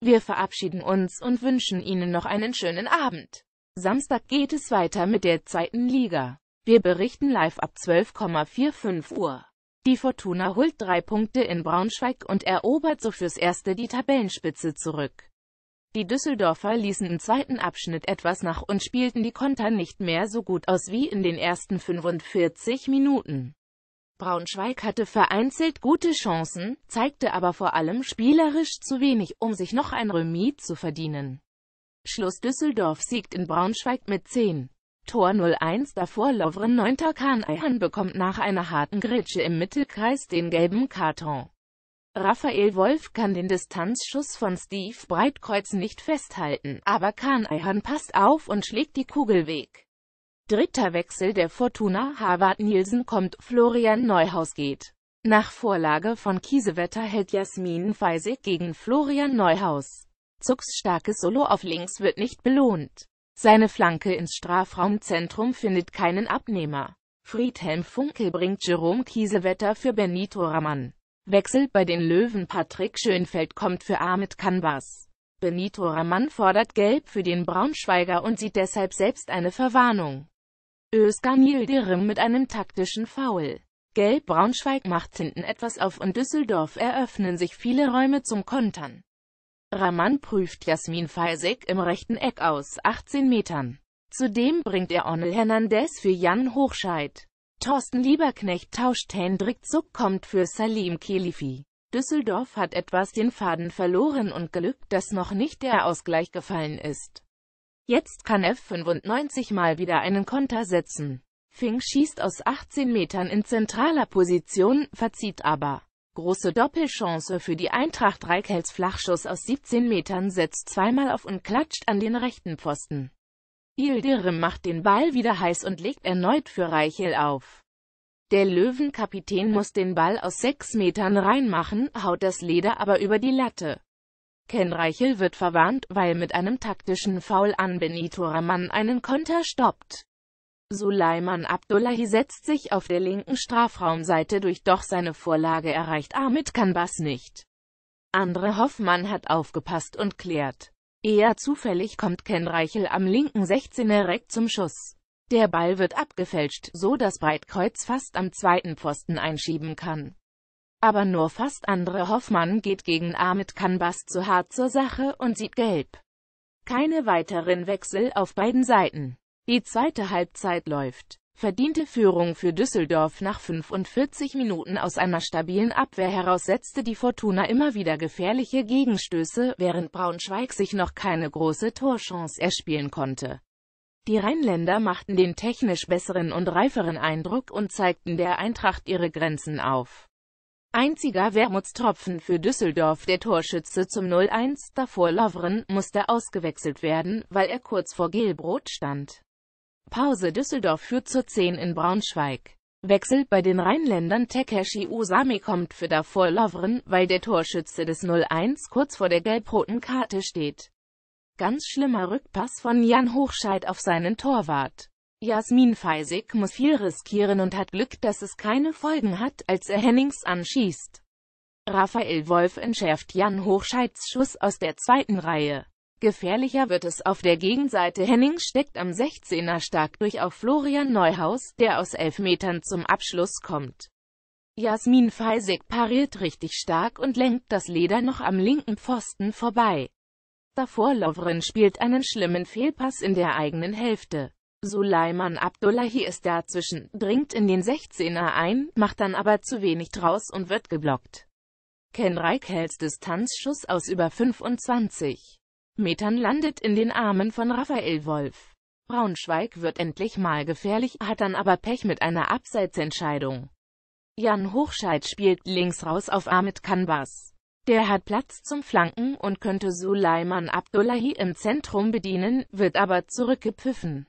Wir verabschieden uns und wünschen Ihnen noch einen schönen Abend. Samstag geht es weiter mit der zweiten Liga. Wir berichten live ab 12,45 Uhr. Die Fortuna holt 3 Punkte in Braunschweig und erobert so fürs Erste die Tabellenspitze zurück. Die Düsseldorfer ließen im zweiten Abschnitt etwas nach und spielten die Konter nicht mehr so gut aus wie in den ersten 45 Minuten. Braunschweig hatte vereinzelt gute Chancen, zeigte aber vor allem spielerisch zu wenig, um sich noch ein Remis zu verdienen. Schluss: Düsseldorf siegt in Braunschweig mit 10. Tor 0:1. Davor Lovren 9. Ken Reichel bekommt nach einer harten Grätsche im Mittelkreis den gelben Karton. Raphael Wolf kann den Distanzschuss von Steve Breitkreuz nicht festhalten, aber Ken Reichel passt auf und schlägt die Kugel weg. Dritter Wechsel der Fortuna: Harvard Nielsen kommt, Florian Neuhaus geht. Nach Vorlage von Kiesewetter hält Jasmin Fejzić gegen Florian Neuhaus. Zucks starkes Solo auf links wird nicht belohnt. Seine Flanke ins Strafraumzentrum findet keinen Abnehmer. Friedhelm Funkel bringt Jerome Kiesewetter für Benito Raman. Wechsel bei den Löwen: Patrick Schönfeld kommt für Ahmet Kanbas. Benito Raman fordert Gelb für den Braunschweiger und sieht deshalb selbst eine Verwarnung. Soslan Yildirim mit einem taktischen Foul. Gelb-Braunschweig macht hinten etwas auf und Düsseldorf eröffnen sich viele Räume zum Kontern. Raman prüft Jasmin Fejzić im rechten Eck aus 18 Metern. Zudem bringt er Onel Hernandez für Jan Hochscheid. Thorsten Lieberknecht tauscht, Hendrik Zuck kommt für Salim Kelifi. Düsseldorf hat etwas den Faden verloren und Glück, dass noch nicht der Ausgleich gefallen ist. Jetzt kann F95 mal wieder einen Konter setzen. Fink schießt aus 18 Metern in zentraler Position, verzieht aber. Große Doppelchance für die Eintracht: Reichels Flachschuss aus 17 Metern setzt zweimal auf und klatscht an den rechten Pfosten. Yildirim macht den Ball wieder heiß und legt erneut für Reichel auf. Der Löwenkapitän muss den Ball aus 6 Metern reinmachen, haut das Leder aber über die Latte. Ken Reichel wird verwarnt, weil mit einem taktischen Foul an Benito Raman einen Konter stoppt. Suleiman Abdullahi setzt sich auf der linken Strafraumseite durch, doch seine Vorlage erreicht Ahmet Kanbas nicht. Andre Hoffmann hat aufgepasst und klärt. Eher zufällig kommt Ken Reichel am linken 16er direkt zum Schuss. Der Ball wird abgefälscht, so dass Breitkreuz fast am zweiten Pfosten einschieben kann. Aber nur fast. Andre Hoffmann geht gegen Ahmet Kanbas zu hart zur Sache und sieht Gelb. Keine weiteren Wechsel auf beiden Seiten. Die zweite Halbzeit läuft. Verdiente Führung für Düsseldorf nach 45 Minuten. Aus einer stabilen Abwehr heraus setzte die Fortuna immer wieder gefährliche Gegenstöße, während Braunschweig sich noch keine große Torchance erspielen konnte. Die Rheinländer machten den technisch besseren und reiferen Eindruck und zeigten der Eintracht ihre Grenzen auf. Einziger Wermutstropfen für Düsseldorf: der Torschütze zum 0:1. Davor Lovren musste ausgewechselt werden, weil er kurz vor Gelbrot stand. Pause: Düsseldorf führt zur 10 in Braunschweig. Wechsel bei den Rheinländern: Takeshi Usami kommt für Davor Lovren, weil der Torschütze des 0:1 kurz vor der gelb-roten Karte steht. Ganz schlimmer Rückpass von Jan Hochscheid auf seinen Torwart. Jasmin Fejzić muss viel riskieren und hat Glück, dass es keine Folgen hat, als er Hennings anschießt. Raphael Wolf entschärft Jan Hochscheids Schuss aus der zweiten Reihe. Gefährlicher wird es auf der Gegenseite: Hennings steckt am 16er stark durch auf Florian Neuhaus, der aus 11 Metern zum Abschluss kommt. Jasmin Fejzić pariert richtig stark und lenkt das Leder noch am linken Pfosten vorbei. Davor Lovren spielt einen schlimmen Fehlpass in der eigenen Hälfte. Suleiman Abdullahi ist dazwischen, dringt in den 16er ein, macht dann aber zu wenig draus und wird geblockt. Ken Reichels Distanzschuss aus über 25 Metern landet in den Armen von Raphael Wolf. Braunschweig wird endlich mal gefährlich, hat dann aber Pech mit einer Abseitsentscheidung. Jan Hochscheid spielt links raus auf Ahmet Kanbas. Der hat Platz zum Flanken und könnte Suleiman Abdullahi im Zentrum bedienen, wird aber zurückgepfiffen.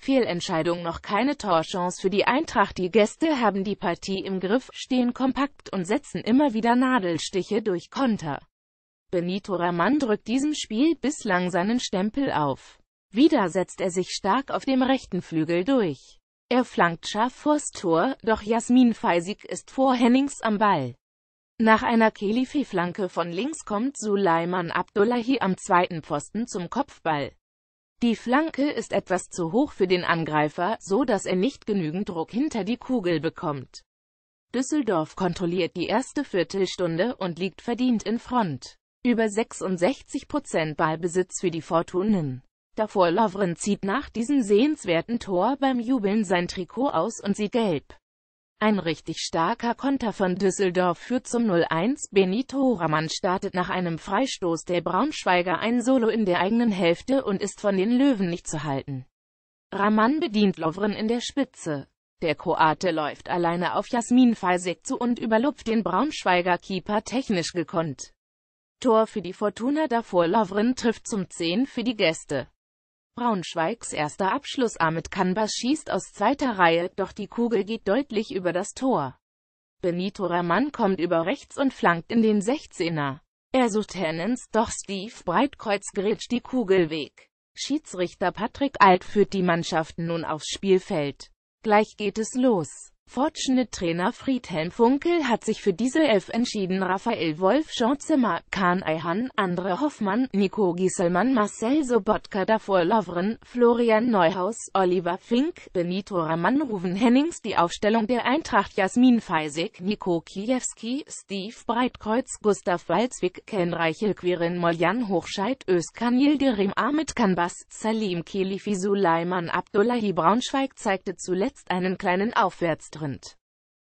Fehlentscheidung: noch keine Torchance für die Eintracht. Die Gäste haben die Partie im Griff, stehen kompakt und setzen immer wieder Nadelstiche durch Konter. Benito Raman drückt diesem Spiel bislang seinen Stempel auf. Wieder setzt er sich stark auf dem rechten Flügel durch. Er flankt scharf vors Tor, doch Jasmin Fejzić ist vor Hennings am Ball. Nach einer Kelifi-Flanke von links kommt Suleiman Abdullahi am zweiten Pfosten zum Kopfball. Die Flanke ist etwas zu hoch für den Angreifer, so dass er nicht genügend Druck hinter die Kugel bekommt. Düsseldorf kontrolliert die erste Viertelstunde und liegt verdient in Front. Über 66% Ballbesitz für die Fortunen. Davor Lovren zieht nach diesem sehenswerten Tor beim Jubeln sein Trikot aus und sieht gelb. Ein richtig starker Konter von Düsseldorf führt zum 0-1. Benito Raman startet nach einem Freistoß der Braunschweiger ein Solo in der eigenen Hälfte und ist von den Löwen nicht zu halten. Raman bedient Lovren in der Spitze. Der Kroate läuft alleine auf Jasmin Fejzić zu und überlupft den Braunschweiger Keeper technisch gekonnt. Tor für die Fortuna. Davor Lovren trifft zum 10 für die Gäste. Braunschweigs erster Abschluss. Ahmet Kanbas schießt aus zweiter Reihe, doch die Kugel geht deutlich über das Tor. Benito Raman kommt über rechts und flankt in den 16er. Er sucht Hennings, doch Steve Breitkreuz grätscht die Kugel weg. Schiedsrichter Patrick Alt führt die Mannschaft nun aufs Spielfeld. Gleich geht es los. Fortuna-Trainer Friedhelm Funkel hat sich für diese Elf entschieden. Raphael Wolf, Jean Zimmer, Ken Reichel, Andre Hoffmann, Nico Gieselmann, Marcel Sobotka, Davor Lovren, Florian Neuhaus, Oliver Fink, Benito Raman, Rouwen Hennings. Die Aufstellung der Eintracht: Jasmin Fejzić, Nico Kiewski, Steve Breitkreuz, Gustav Valsvik, Ken Reichel, Quirin Mollian, Hochscheid, Soslan Yildirim, Ahmet Kanbas, Salim Kelifi, Suleiman Abdullahi. Braunschweig zeigte zuletzt einen kleinen Aufwärtstrend.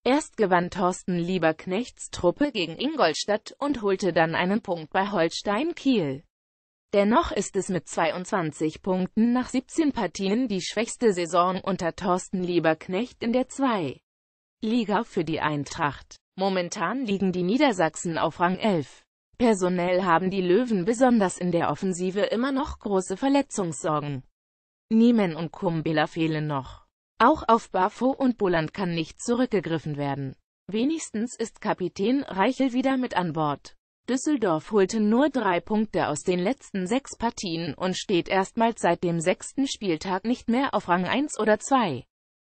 Erst gewann Thorsten Lieberknechts Truppe gegen Ingolstadt und holte dann einen Punkt bei Holstein Kiel. Dennoch ist es mit 22 Punkten nach 17 Partien die schwächste Saison unter Thorsten Lieberknecht in der 2. Liga für die Eintracht. Momentan liegen die Niedersachsen auf Rang 11. Personell haben die Löwen besonders in der Offensive immer noch große Verletzungssorgen. Niemen und Kumbela fehlen noch. Auch auf Bafo und Boland kann nicht zurückgegriffen werden. Wenigstens ist Kapitän Reichel wieder mit an Bord. Düsseldorf holte nur 3 Punkte aus den letzten 6 Partien und steht erstmals seit dem 6. Spieltag nicht mehr auf Rang 1 oder 2.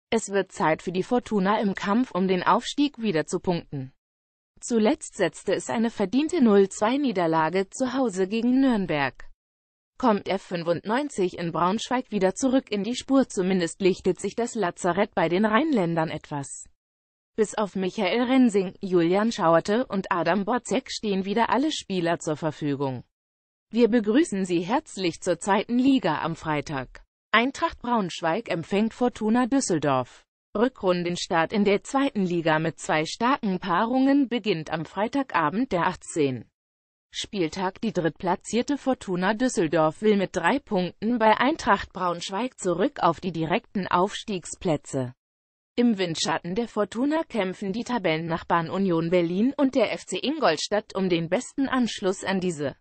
Es wird Zeit für die Fortuna, im Kampf um den Aufstieg wieder zu punkten. Zuletzt setzte es eine verdiente 0-2-Niederlage zu Hause gegen Nürnberg. Kommt F95 in Braunschweig wieder zurück in die Spur, zumindest lichtet sich das Lazarett bei den Rheinländern etwas. Bis auf Michael Rensing, Julian Schauerte und Adam Botzek stehen wieder alle Spieler zur Verfügung. Wir begrüßen Sie herzlich zur 2. Liga am Freitag. Eintracht Braunschweig empfängt Fortuna Düsseldorf. Rückrundenstart in der 2. Liga mit 2 starken Paarungen beginnt am Freitagabend, der 18. Spieltag. Die drittplatzierte Fortuna Düsseldorf will mit 3 Punkten bei Eintracht Braunschweig zurück auf die direkten Aufstiegsplätze. Im Windschatten der Fortuna kämpfen die Tabellennachbarn Union Berlin und der FC Ingolstadt um den besten Anschluss an diese.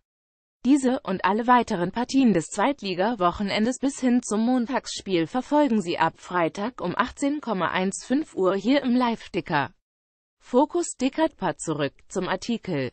Diese und alle weiteren Partien des Zweitliga-Wochenendes bis hin zum Montagsspiel verfolgen Sie ab Freitag um 18:15 Uhr hier im Live-Ticker. Fokus tickert zurück zum Artikel.